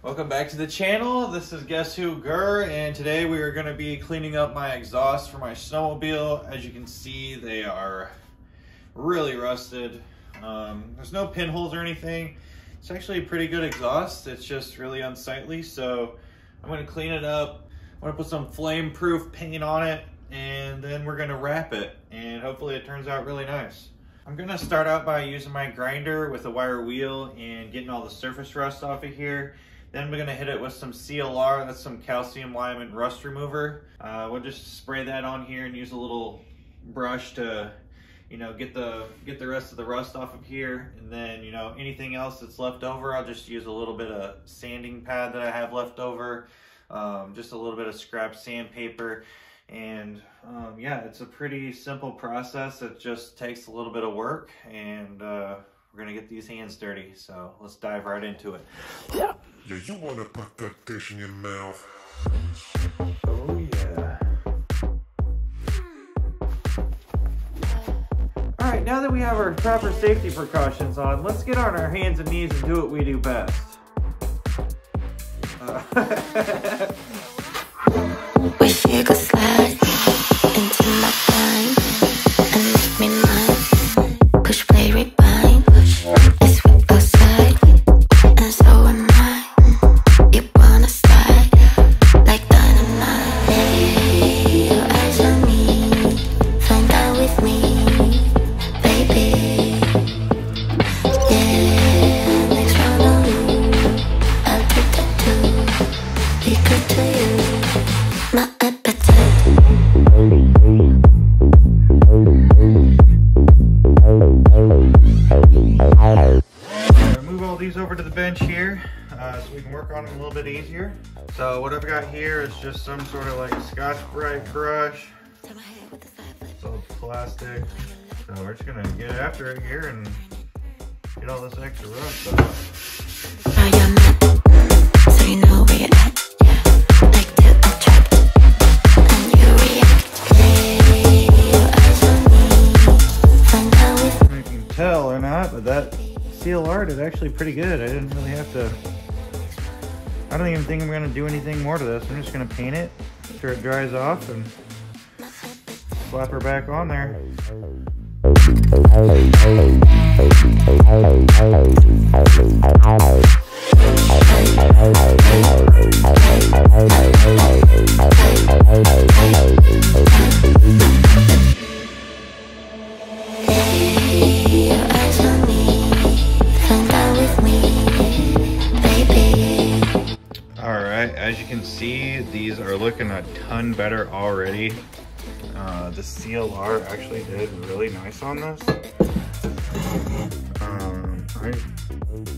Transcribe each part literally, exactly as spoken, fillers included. Welcome back to the channel. This is Guess Who Gurr, and today we are going to be cleaning up my exhaust for my snowmobile. As you can see, they are really rusted. Um, there's no pinholes or anything. It's actually a pretty good exhaust. It's just really unsightly, so I'm going to clean it up. I'm going to put some flame-proof paint on it, and then we're going to wrap it, and hopefully it turns out really nice. I'm going to start out by using my grinder with a wire wheel and getting all the surface rust off of here. Then we're gonna hit it with some C L R, that's some calcium lime rust remover. Uh, we'll just spray that on here and use a little brush to, you know, get the get the rest of the rust off of here. And then, you know, anything else that's left over, I'll just use a little bit of sanding pad that I have left over, um, just a little bit of scrap sandpaper. And um, yeah, it's a pretty simple process. It just takes a little bit of work, and uh, we're gonna get these hands dirty. So let's dive right into it. Yeah. Yeah, you wanna put that dish in your mouth. Oh yeah. Alright, now that we have our proper safety precautions on, let's get on our hands and knees and do what we do best. Uh, Wish you could slide into my mind and make me mine. Push play rewind. As we go side, and so am I. A little bit easier. So what I've got here is just some sort of like Scotch-Brite brush. It's all plastic. So we're just gonna get after it here and get all this extra rust off. You can tell or not, but that C L R is actually pretty good. I didn't really have to. I don't even think I'm going to do anything more to this. I'm just going to paint it after it dries off and slap her back on there. As you can see, these are looking a ton better already. Uh, the C L R actually did really nice on this. Um, I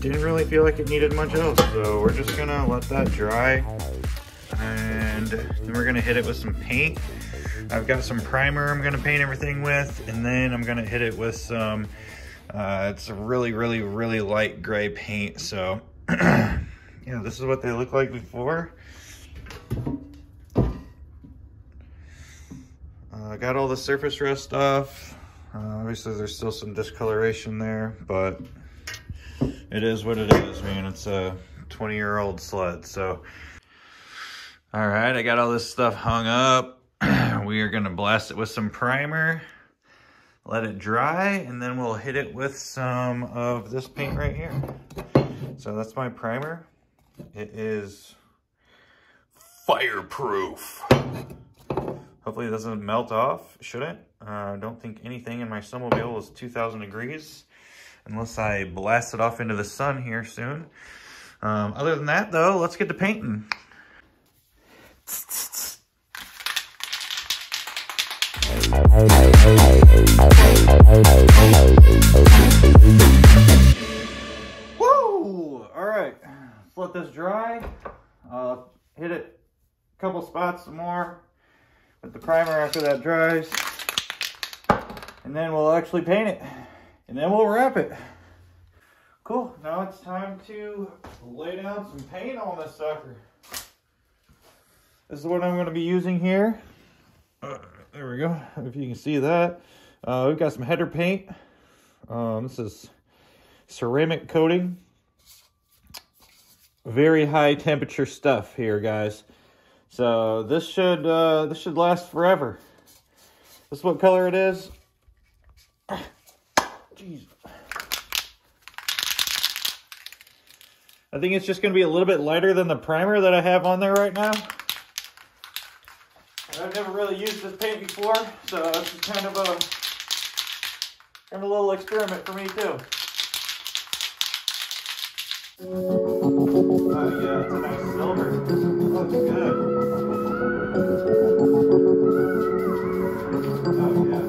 didn't really feel like it needed much else, so we're just gonna let that dry, and then we're gonna hit it with some paint. I've got some primer I'm gonna paint everything with, and then I'm gonna hit it with some, uh, it's a really, really, really light gray paint, so. Yeah, this is what they look like before. I uh, got all the surface rust off. Uh, obviously, there's still some discoloration there, but it is what it is, man. It's a twenty-year-old sled, so. All right, I got all this stuff hung up. We are gonna blast it with some primer, let it dry, and then we'll hit it with some of this paint right here. So that's my primer. It is fireproof. Hopefully it doesn't melt off. Shouldn't. I uh, don't think anything in my snowmobile is two thousand degrees unless I blast it off into the sun here soon. Um, other than that, though, let's get to painting. Let this dry. Uh, hit it a couple spots more with the primer after that dries, and then we'll actually paint it, and then we'll wrap it. Cool. Now it's time to lay down some paint on this sucker. This is what I'm going to be using here. Uh, there we go. If you can see that, uh, we've got some header paint. Um, this is ceramic coating. very high temperature stuff here, guys. So this should uh, this should last forever. This is what color it is. Jeez. I think it's just going to be a little bit lighter than the primer that I have on there right now. I've never really used this paint before, so this is kind of a, kind of a little experiment for me too. Oh uh, yeah, it's a nice silver. Looks good. Oh yeah.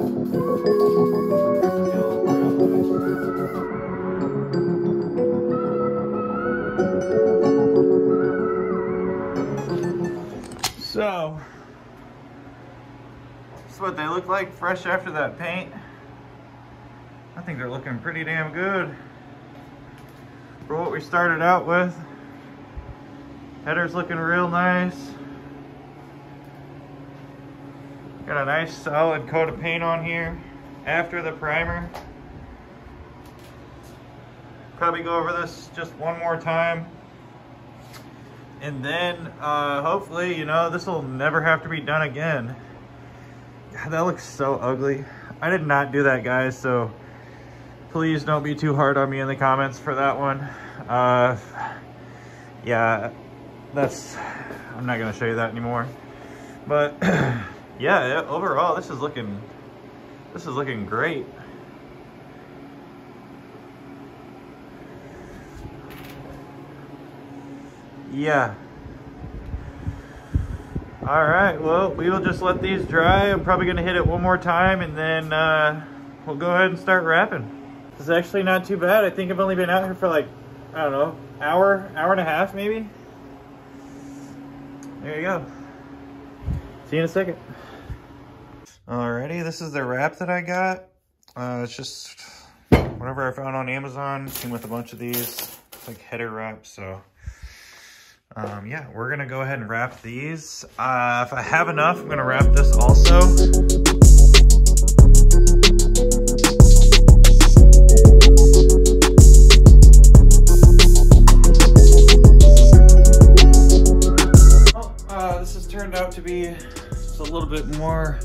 So, that's what they look like fresh after that paint. I think they're looking pretty damn good for what we started out with. Header's looking real nice. Got a nice solid coat of paint on here after the primer. Probably go over this just one more time. And then uh, hopefully, you know, this will never have to be done again. God, that looks so ugly. I did not do that, guys, so please don't be too hard on me in the comments for that one. Uh, yeah, that's, I'm not going to show you that anymore. But yeah, overall, this is looking, this is looking great. Yeah. All right, well, we will just let these dry. I'm probably gonna hit it one more time and then uh, we'll go ahead and start wrapping. This is actually not too bad. I think I've only been out here for like, I don't know, hour, hour and a half maybe. There you go. See you in a second. Alrighty, this is the wrap that I got. Uh, it's just whatever I found on Amazon. Came with a bunch of these. It's like header wrap, so. Um, yeah, we're going to go ahead and wrap these. Uh, if I have enough, I'm going to wrap this also. Well, uh, this has turned out to be just a little bit more,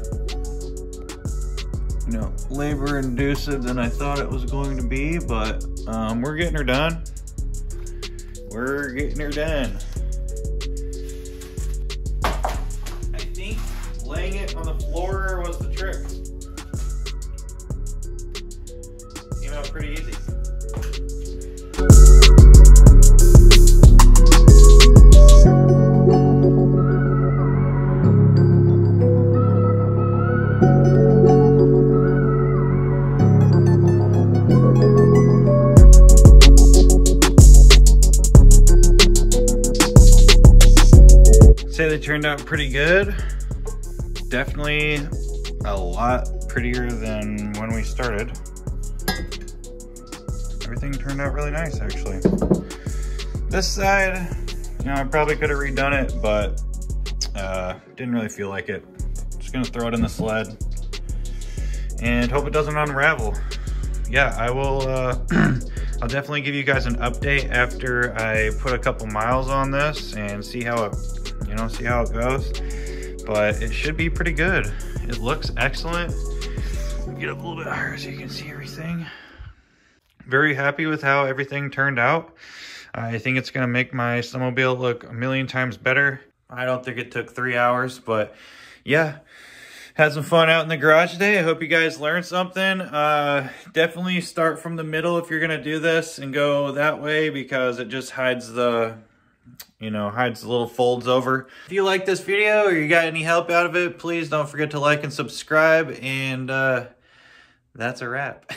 you know, labor inducive than I thought it was going to be, but um, we're getting her done. We're getting her done. Laying it on the floor was the trick. Came out pretty easy. Say they turned out pretty good. Definitely a lot prettier than when we started. Everything turned out really nice, actually. This side, you know, I probably could have redone it, but uh, didn't really feel like it. Just gonna throw it in the sled and hope it doesn't unravel. Yeah, I will, uh, I'll definitely give you guys an update after I put a couple miles on this and see how it, you know, see how it goes. But it should be pretty good. It looks excellent. Get up a little bit higher so you can see everything. Very happy with how everything turned out. I think it's gonna make my snowmobile look a million times better. I don't think it took three hours, but yeah. Had some fun out in the garage today. I hope you guys learned something. Uh, definitely start from the middle if you're gonna do this and go that way, because it just hides the, you know, hides the little folds over. If you like this video or you got any help out of it, please don't forget to like and subscribe, and uh, that's a wrap.